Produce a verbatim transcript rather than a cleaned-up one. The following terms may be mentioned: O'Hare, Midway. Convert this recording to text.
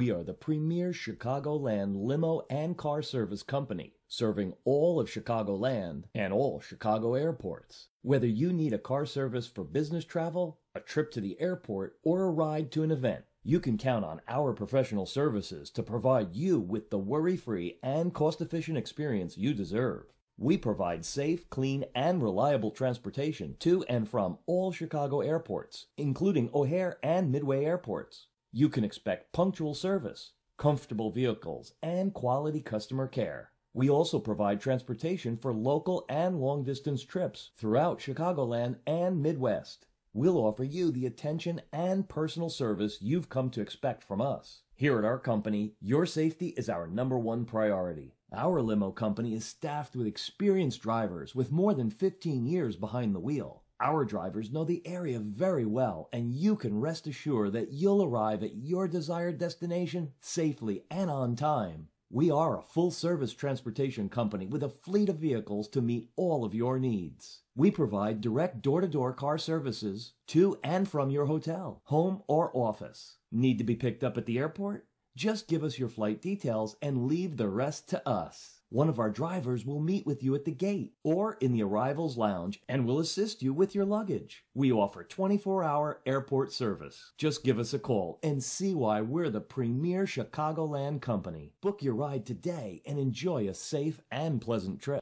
We are the premier Chicagoland limo and car service company, serving all of Chicagoland and all Chicago airports. Whether you need a car service for business travel, a trip to the airport, or a ride to an event, you can count on our professional services to provide you with the worry-free and cost-efficient experience you deserve. We provide safe, clean, and reliable transportation to and from all Chicago airports, including O'Hare and Midway airports. You can expect punctual service, comfortable vehicles, and quality customer care. We also provide transportation for local and long-distance trips throughout Chicagoland and Midwest. We'll offer you the attention and personal service you've come to expect from us. Here at our company, your safety is our number one priority. Our limo company is staffed with experienced drivers with more than fifteen years behind the wheel. Our drivers know the area very well, and you can rest assured that you'll arrive at your desired destination safely and on time. We are a full-service transportation company with a fleet of vehicles to meet all of your needs. We provide direct door-to-door car services to and from your hotel, home, or office. Need to be picked up at the airport? Just give us your flight details and leave the rest to us. One of our drivers will meet with you at the gate or in the arrivals lounge and will assist you with your luggage. We offer twenty-four hour airport service. Just give us a call and see why we're the premier Chicagoland company. Book your ride today and enjoy a safe and pleasant trip.